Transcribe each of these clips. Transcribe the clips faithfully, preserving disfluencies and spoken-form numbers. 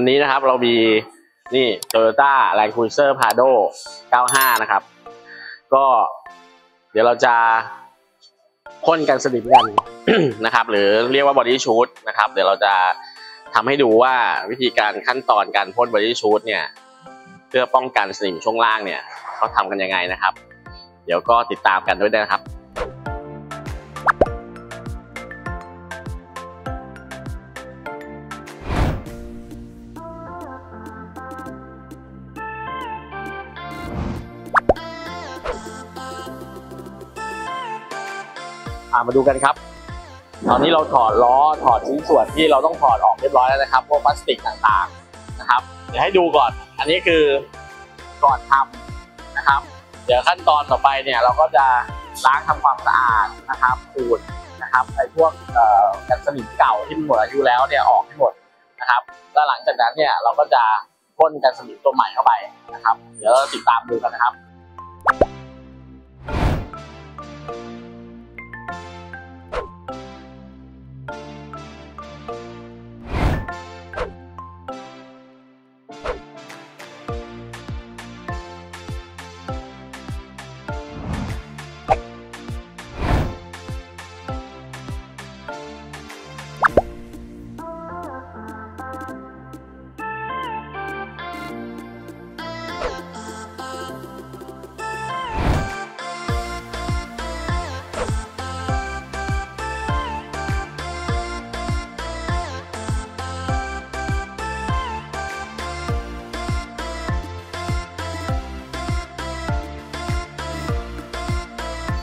วันนี้นะครับเรามีนี่ Toyota Land Cruiser Prado เก้าห้า นะครับก็เดี๋ยวเราจะพ่นกันสนิมกัน นะครับหรือเรียกว่า Body shot นะครับเดี๋ยวเราจะทำให้ดูว่าวิธีการขั้นตอนการพ่น Body shot เนี่ยเพื่อป้องกันสนิมช่วงล่างเนี่ยเขาทำกันยังไงนะครับเดี๋ยวก็ติดตามกันด้วยนะครับมาดูกันครับตอนนี้เราถอดล้อถอดชิ้นส่วนที่เราต้องถอดออกเรียบร้อยแล้วนะครับพวกพลาสติกต่างๆนะครับเดี๋ยวให้ดูก่อนอันนี้คือก่อนทำนะครับเดี๋ยวขั้นตอนต่อไปเนี่ยเราก็จะล้างทำความสะอาดนะครับขูดนะครับไอ้พวกกันสนิมเก่าที่หมดอายุแล้วเนี่ยออกให้หมดนะครับแล้วหลังจากนั้นเนี่ยเราก็จะพ่นกันสนิมตัวใหม่เข้าไปนะครับเดี๋ยวเราติดตามดูกันนะครับ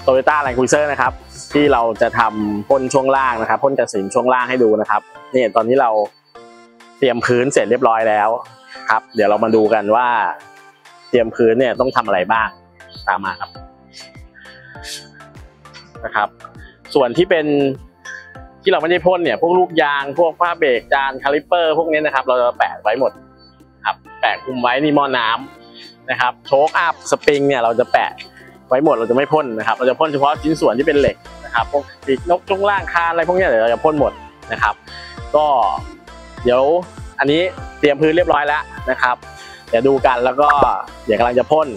Toyota Land Cruiser นะครับที่เราจะทำพ่นช่วงล่างนะครับพ่นกันสนิมช่วงล่างให้ดูนะครับนี่ตอนนี้เราเตรียมพื้นเสร็จเรียบร้อยแล้วครับเดี๋ยวเรามาดูกันว่าเตรียมพื้นเนี่ยต้องทำอะไรบ้างตามมาครับนะครับส่วนที่เป็นที่เราไม่ได้พ่นเนี่ยพวกลูกยางพวกผ้าเบรกจานคาลิปเปอร์พวกนี้นะครับเราจะแปะไว้หมดครับแปะคุมไว้นี่หม้อน้ำนะครับโช๊คอัพสปริงเนี่ยเราจะแปะไว้หมดเราจะไม่พ่นนะครับเราจะพ่นเฉพาะชิ้นส่วนที่เป็นเหล็กนะครับพวกปีกนกช่วงล่างคานอะไรพวกนี้เดี๋ยวเราจะพ่นหมดนะครับก็เดี๋ยวอันนี้เตรียมพื้นเรียบร้อยแล้วนะครับเดี๋ยวดูกันแล้วก็เดี๋ยวกำลังจะพ่น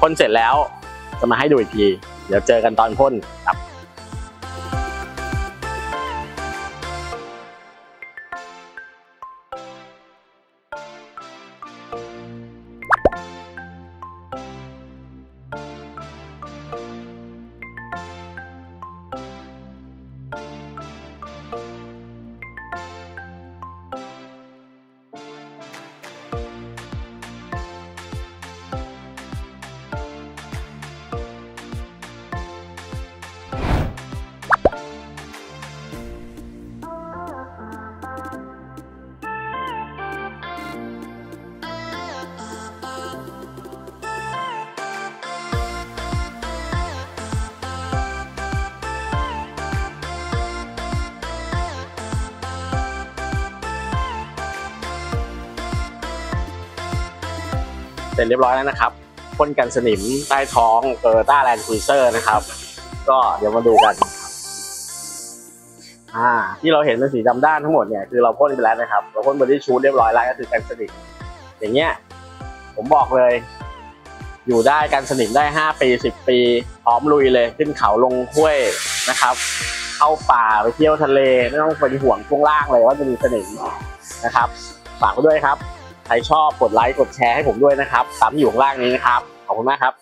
พ่นเสร็จแล้วจะมาให้ดูอีกทีเดี๋ยวเจอกันตอนพ่นครับเสร็จเรียบร้อยแล้วนะครับพ่นกันสนิมใต้ท้อง Toyota Land Cruiser นะครับก็เดี๋ยวมาดูกันอ่าที่เราเห็นเป็นสีดำด้านทั้งหมดเนี่ยคือเราพ่นไปแล้วนะครับเราพ่น Body shot เรียบร้อยแล้วก็คือกันสนิมอย่างเงี้ยผมบอกเลยอยู่ได้กันสนิมได้ห้าปีสิบปีพร้อมลุยเลยขึ้นเขาลงห้วยนะครับเข้าป่าไปเที่ยวทะเลไม่ต้องเป็นห่วงช่วงล่างเลยว่าจะมีสนิมนะครับฝากไว้ด้วยครับใครชอบกดไลค์กดแชร์ให้ผมด้วยนะครับตามที่อยู่ข้างล่างนี้นะครับขอบคุณมากครับ